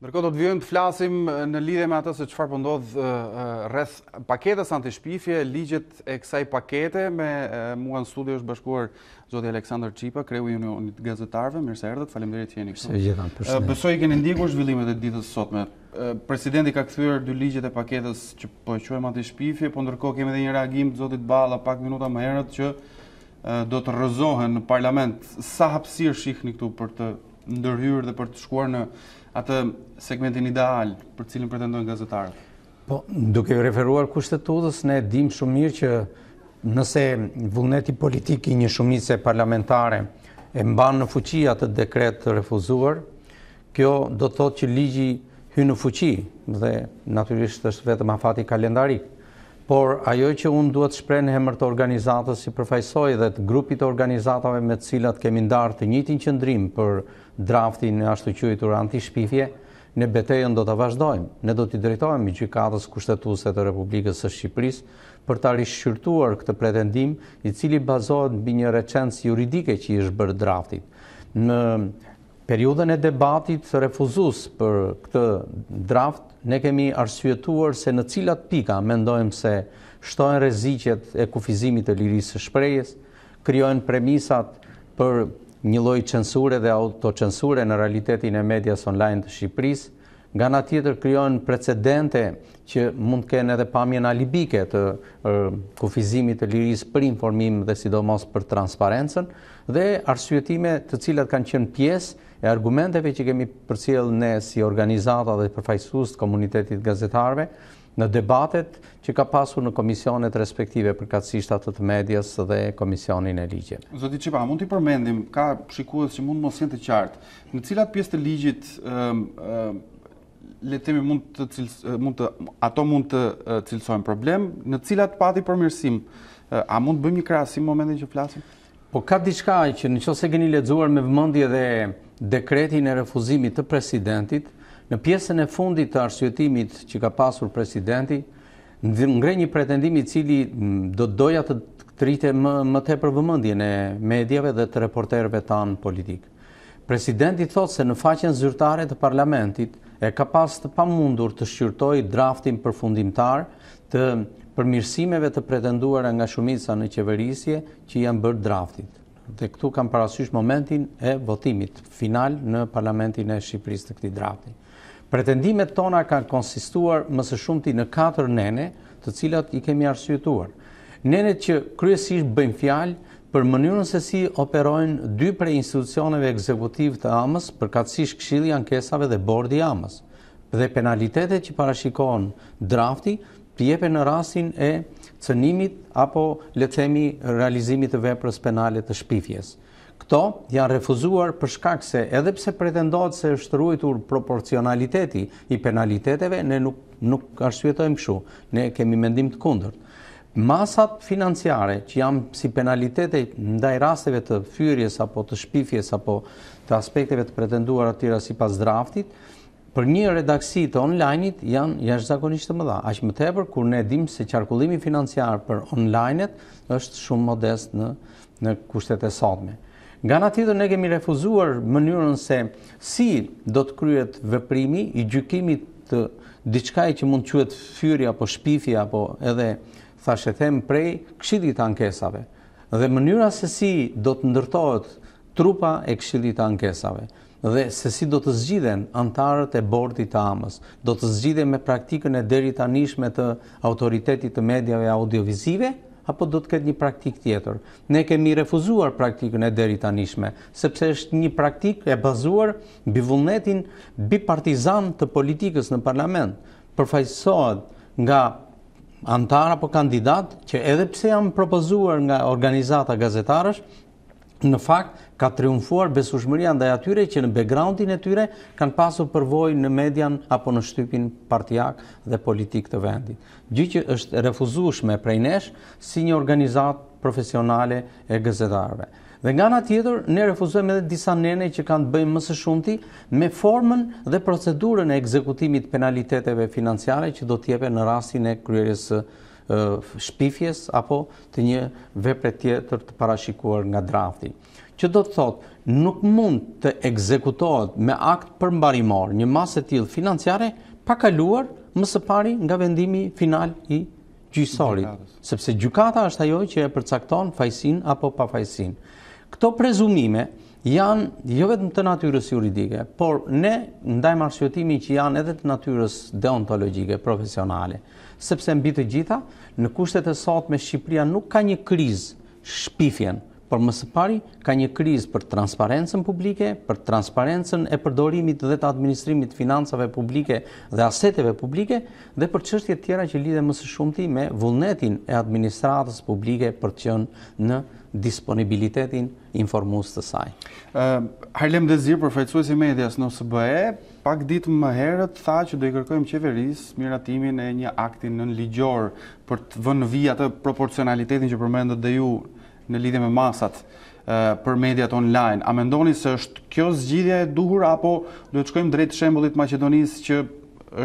Ndërkohë do të vijmë të flasim në lidhje me atë se çfarë po ndodh rreth paketës antishpifje, ligjet e kësaj pakete. Me mua në studio është bashkuar zoti Aleksandër Çipa, kreu i Unionit Gazetarëve. Mirë se erdhët, faleminderit që jeni këtu. Besoj keni ndjekur zhvillimet e ditës sotme. Presidenti ka kthyer dy ligjet e paketës që po e quajmë antishpifje, po ndërkohë kemi edhe një reagim të zotit Balla pak minuta më herët që do të rrëzohen në parlament. Sa hapësirë shihni këtu për të ndërhyrë dhe për të shkuar në atë segmentin ideal për cilin pretendojnë gazetarët? Po, duke referuar kushtetutës, ne dim shumë mirë që nëse vullneti politik i një shumice parlamentare e mban në fuqi atë dekret të refuzuar, kjo do të thotë që ligji hyn në fuqi dhe natyrisht është vetëm afati kalendarik. Por ajo që unë duhet shpreh në emër të organizatës si përfaqësoj dhe të grupit të organizatave me të cilat kemi ndarë të njëjtin qëndrim për draftin e ashtu quajtur antishpifje, ne betejën do ta vazhdojmë. Ne do t'i drejtohemi Gjykatës Kushtetuese të Republikës së Shqipërisë për ta rishqyrtuar këtë pretendim, i cili bazohet mbi një recencë juridike që i është bërë draftit. Në periudhën e debatit refuzues për këtë draft, ne kemi arsyetuar se në cilat pika mendojmë se shtojnë rreziqet e kufizimit të lirisë së shprehjes, krijojnë premisat për një lloj censure dhe autocensure në realitetin e medias online të Shqipërisë, nga ana tjetër krijojnë precedente që mund të kenë edhe pamjen alibike të kufizimit të lirisë për informim dhe sidomos për transparencën, dhe arsyetime të cilat kanë qenë pjesë e argumenteve që kemi përcjellë ne si organizata dhe përfaqësues të komunitetit gazetarëve në debatet që ka pasur në komisionet respektive, përkatësisht ato të medias dhe komisionin e ligjeve. Zoti Çipa, mund t'i përmendim, ka shikues që mund mos jenë të qartë, në cilat pjesë të ligjit le të themi ato mund të cilësojnë problem, në cilat pati përmirësim? A mund të bëjmë një krahasim në momentin që flasim? Po ka diçka që nëse keni lexuar me vëmendje dhe dekretin e refuzimit të presidentit, në pjesën e fundit të arsyetimit që ka pasur presidenti, ngre një pretendim i cili do të doja të trite më tepër vëmendjen e mediave dhe të reporterëve tanë politik. Presidenti thotë se në faqen zyrtare të parlamentit e ka pas të pamundur të shqyrtojë draftin përfundimtar të përmirësimeve të pretenduara nga shumica në qeverisje që janë bërë draftit. Dhe këtu kam parasysh momentin e votimit final në Parlamentin e Shqipërisë të këtij drafti. Pretendimet tona kanë konsistuar më së shumti në 4 nene, të cilat i kemi arsyetuar. Nenet që kryesisht bëjnë fjalë për mënyrën se si operojnë dy prej institucioneve ekzekutive të AMS, përkatësisht Këshilli i Ankesave dhe Bordi i AMS, dhe penalitetet që parashikon drafti jepen në rastin e cënimit apo le të themi realizimit të veprës penale të shpifjes. Këto janë refuzuar për shkak se edhe pse pretendohet se është ruajtur proporcionaliteti i penaliteteve, ne nuk arsyetojmë kështu. Ne kemi mendim të kundërt. Masat financiare që janë si penalitete ndaj rasteve të fyrjes apo të shpifjes apo të aspekteve të pretenduara të tjera sipas draftit, për një redaksi të online-it janë jashtëzakonisht të mëdha. Aq më tepër kur ne dim se qarkullimi financiar për online-et është shumë modest në kushtet e sotme. Nga ana tjetër ne kemi refuzuar mënyrën se si do të kryhet veprimi i gjykimit të diçkaje që mund të quhet fyrje apo shpifje apo edhe thashë them prej Këshillit të Ankesave. Dhe mënyra se si do të ndërtohet trupa e Këshillit të Ankesave dhe se si do të zgjidhen antarët e bordit të AMS, do të zgjidhen me praktikën e deri tanishme të autoritetit të mediave audiovizive, apo do të ketë një praktik tjetër. Ne kemi refuzuar praktikën e deri tanishme, sepse është një praktik e bazuar mbi vullnetin bipartizan të politikës në parlament, përfaqësohet nga antar apo kandidat që edhe pse janë propozuar nga organizata gazetarësh, në fakt, ka triumfuar besueshmëria ndaj atyre që në backgroundin e tyre kanë pasur përvojë në median apo në shtypin partijak dhe politik të vendit. Gjë që është refuzueshme prej nesh si një organizatë profesionale e gazetarëve. Dhe nga ana tjetër, ne refuzojmë edhe disa nene që kanë të bëjnë më së shumti me formën dhe procedurën e ekzekutimit penaliteteve financiare që do të jepen në rastin e kryerjes shpifjes apo të një vepre tjetër të parashikuar nga drafti. që do të thotë nuk mund të ekzekutohet me akt përmbarimor një masë e tillë financiare pa kaluar më së pari nga vendimi final i gjyqtarit, sepse gjykata është ajo që e përcakton fajsinë apo pafajsinë. Këto prezumime janë jo vetëm të natyrës juridike, por ne ndajmë arsyetimin që janë edhe të natyrës deontologjike, profesionale, sepse mbi të gjitha, në kushtet e sotme Shqipëria nuk ka një krizë shpifjen, por më së pari ka një krizë për transparencën publike, për transparencën e përdorimit dhe të administrimit financave publike dhe aseteve publike, dhe për çështjet tjera që lidhen më së shumti me vullnetin e administratës publike për të qenë në disponibilitetin informues të saj. Harlem Désir, përfaqësuesi i medias në SBE, pak ditë më herët tha që do i kërkojmë qeverisë miratimin e një akti nënligjor për të vënë në vijë atë proporcionalitetin që përmendët dhe ju në lidhje me masat për mediat online. A mendoni se është kjo zgjidhja e duhur apo do të shkojmë drejt shembullit të Maqedonisë që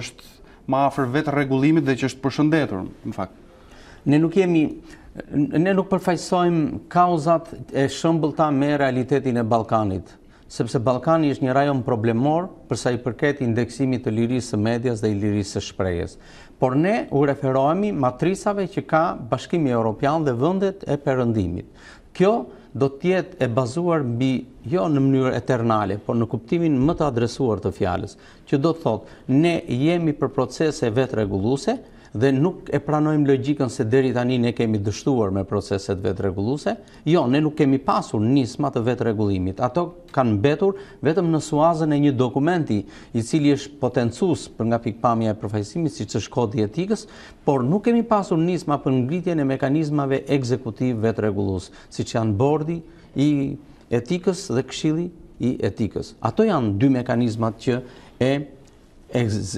është më afër vetë rregullimit dhe që është përshëndetur në fakt? Ne nuk përfaqësojmë kauzat e shembullta me realitetin e Ballkanit, sepse Ballkani është një rajon problemor për sa i përket indeksimit të lirisë së medias dhe lirisë së shprehjes. Por ne u referohemi matrisave që ka Bashkimi Europian dhe vendet e perëndimit. Kjo do të jetë e bazuar mbi jo në mënyrë eternale, por në kuptimin më të adresuar të fjalës, që do të thotë ne jemi për procese vetrregulluese dhe nuk e pranojmë logjikën se deri tani ne kemi dështuar me proceset vetrregulluese. Jo, ne nuk kemi pasur nisma të vetrregullimit. Ato kanë mbetur vetëm në suazën e një dokumenti i cili është potencues për nga pikpamja e përfaqësimit siç është kodi i etikës, por nuk kemi pasur nisma për ngritjen e mekanizmave ekzekutiv vetrregullues, siç janë bordi i etikës dhe këshilli i etikës. Ato janë dy mekanizmat që e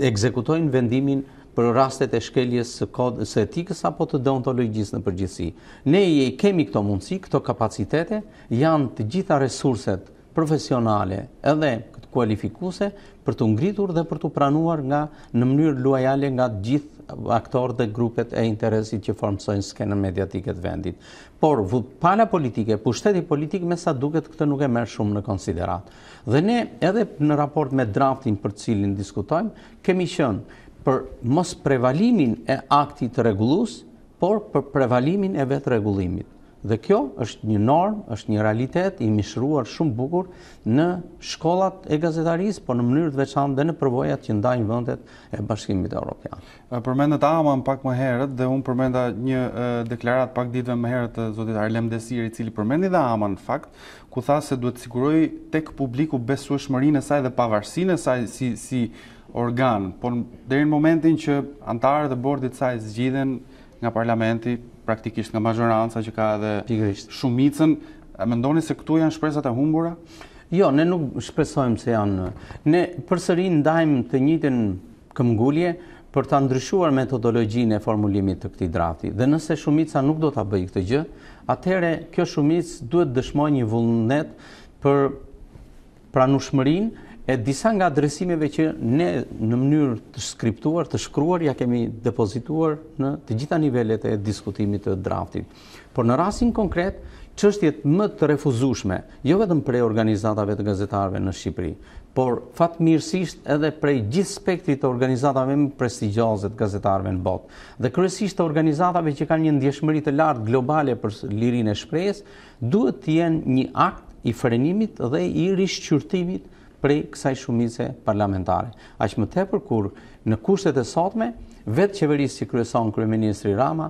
ekzekutojnë vendimin për rastet e shkeljes së etikës apo të deontologjisë në përgjithësi. Ne kemi këto mundësi, këto kapacitete, janë të gjitha resurset profesionale edhe kualifikuese për të ngritur dhe për të pranuar nga në mënyrë lojale nga gjithë aktorët dhe grupet e interesit që formsojnë skenën mediatike të vendit. Por pala politike, pushteti politik me sa duket këtë nuk e merr shumë në konsiderat. Dhe ne edhe në raport me draftin për cilin diskutojmë, kemi qenë për mos prevalimin e aktit të rregullues, por për prevalimin e vetë rregullimit. Dhe kjo është një norm, është një realitet i mishruar shumë bukur në shkollat e gazetarisë, por në mënyrë të veçantë dhe në përvojat që ndajnë vendet e Bashkimit Evropian. Përmendet Aman pak më herët dhe unë përmenda një deklaratë pak ditëve më herët të zotit Harlem Désir, i cili përmendi dhe Aman në fakt, ku tha se duhet siguroj tek publiku besueshmërinë e saj dhe pavarësinë e saj si organ, por deri në momentin që antarët e bordit të saj zgjidhen nga parlamenti, praktikisht nga majoranca që ka edhe shumicën, mendoni se këtu janë shpresat e humbura? Jo, ne nuk shpresojmë se janë. Ne përsëri ndajmë të njëjtën këmbgulje për ta ndryshuar metodologjinë e formulimit të këtij drafti. Dhe nëse shumica nuk do ta bëjë këtë gjë, atëherë kjo shumicë duhet dëshmojë një vullnet për pranueshmërinë e disa nga adresimeve që ne në mënyrë të skriptuar, të shkruar, ja kemi depozituar në të gjitha nivelet e diskutimit të draftit. Por në rastin konkret, çështjet më të refuzueshme, jo vetëm prej organizatave të gazetarëve në Shqipëri, por fatmirësisht edhe prej gjithë spektrit të organizatave më prestigjioze të gazetarëve në botë, dhe kryesisht të organizatave që kanë një ndjeshmëri të lartë globale për lirinë e shprehjes, duhet të jenë një akt i frenimit dhe i rishqyrtimit prej kësaj shumice parlamentare. Aq më tepër kur në kushtet e sotme, vetë qeverisë që kryeson kryeministri Rama,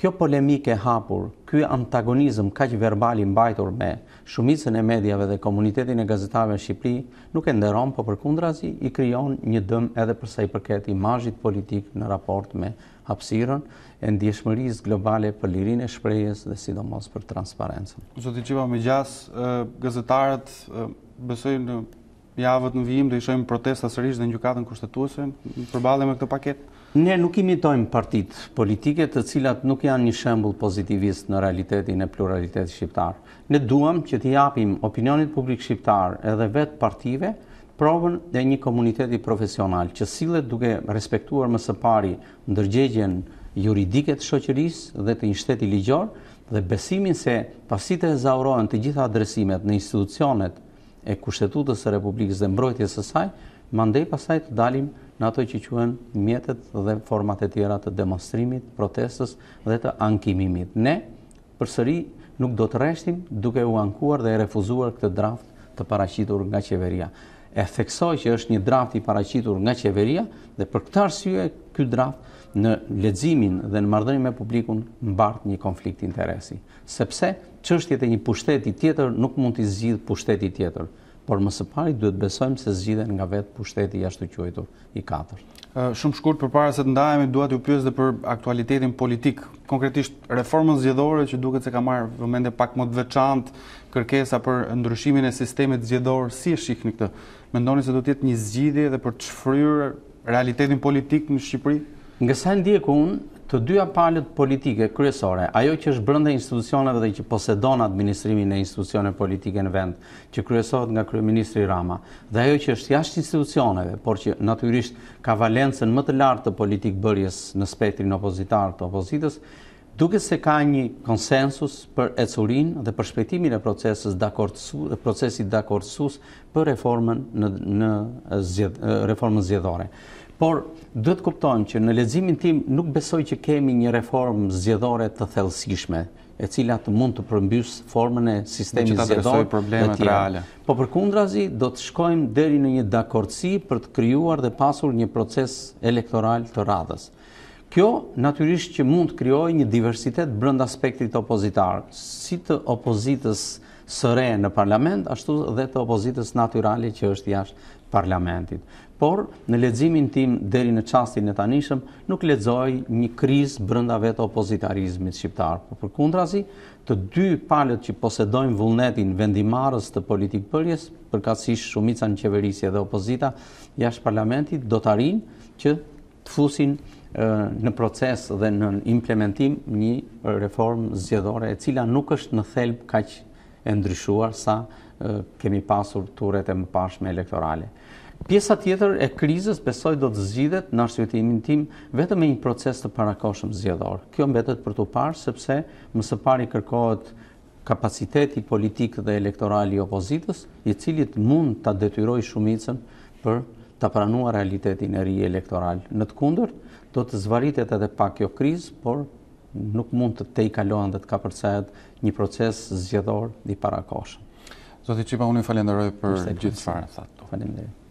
kjo polemike hapur, ky antagonizëm kaq verbal i mbajtur me shumicën e mediave dhe komunitetin e gazetarëve në Shqipëri, nuk e nderon, por përkundrazi i krijon një dëm edhe për sa i përket imazhit politik në raport me hapësirën e ndjeshmërisë globale për lirinë e shprehjes dhe sidomos për transparencën. Zoti Çipa, megjithëse gazetarët besojnë në javët në vijim do i shohim protesta sërish dhe në gjykatën kushtetuese përballje me këtë paketë? Ne nuk imitojmë partitë politike të cilat nuk janë një shembull pozitivist në realitetin e pluralitetit shqiptar. Ne duam që t'i japim opinionit publik shqiptar edhe vetë partive provën e një komuniteti profesional që sillet duke respektuar më së pari ndërgjegjen juridike të shoqërisë dhe të një shteti ligjor dhe besimin se pasi të zaurohen të gjitha adresimet në institucionet e Kushtetutës së Republikës dhe mbrojtjes së saj, mandej pasaj të dalim në ato që quhen mjetet dhe format e tjera të demonstrimit, protestës dhe të ankimimit. Ne, përsëri, nuk do të rreshtim duke u ankuar dhe e refuzuar këtë draft të paraqitur nga qeveria. E theksoj që është një draft i paraqitur nga qeveria dhe për këtë arsye ky draft në leximin dhe në marrëdhënien me publikun mbart një konflikt interesi, sepse çështjet e një pushteti tjetër nuk mund t'i zgjidhë pushteti tjetër, por më së pari duhet besojmë se zgjidhen nga vetë pushteti jashtë quajtur i katërt. Shumë shkurt përpara se të ndajemi, dua t'ju pyes edhe për aktualitetin politik, konkretisht reformën zgjedhore që duket se ka marrë vëmendje pak më të veçantë, kërkesa për ndryshimin e sistemit zgjedhor, si e shihni këtë? Mendoni se do të jetë një zgjidhje edhe për të shfryrë realitetin politik në Shqipëri? Nga sa ndjeku unë, të dyja palët politike kryesore, ajo që është brenda institucioneve dhe që posedon administrimin e institucioneve politike në vend, që kryesohet nga kryeministri Rama, dhe ajo që është jashtë institucioneve, por që natyrisht ka valencën më të lartë të politikë bërjes në spektrin opozitar të opozitës, duket se ka një konsensus për ecurinë dhe për shpejtimin e procesit dakordësues për reformën zgjedhore. Por duhet kuptojmë që në leximin tim nuk besoj që kemi një reformë zgjedhore të thellësishme, e cila mund të përmbys formën e sistemit zgjedhor dhe tjera. Po përkundrazi do të shkojmë deri në një dakordsi për të krijuar dhe pasur një proces elektoral të radhës. Kjo natyrisht që mund të krijojë një diversitet brenda spektrit opozitar, si të opozitës së re në parlament, ashtu dhe të opozitës natyrale që është jashtë parlamentit. Por, në leximin tim deri në çastin e tanishëm, nuk lexoj një krizë brenda vetë opozitarizmit shqiptar. Por përkundrazi, të dy palët që posedojnë vullnetin vendimarrës të politikpërjes, përkatësisht shumica në qeverisje dhe opozita jashtë parlamentit, do të arrijnë që të fusin në proces dhe në implementim një reformë zgjedhore e cila nuk është në thelb kaq e ndryshuar sa kemi pasur turet e mëparshme elektorale. Pjesa tjetër e krizës besoj do të zgjidhet në arsyetimin tim vetëm me një proces të parakoshëm zgjedhor. Kjo mbetet për t'u parë sepse më së pari kërkohet kapaciteti politik dhe elektoral i opozitës, i cili mund ta detyrojë shumicën për ta pranuar realitetin e ri elektoral. Në të kundërt, do të zvaritet edhe pak kjo krizë, por nuk mund të tejkalohen dhe të kapërcehet një proces zgjedhor i parakoshëm. Zoti Çipa, unë ju falenderoj për gjithçfarë thatë. Faleminderit.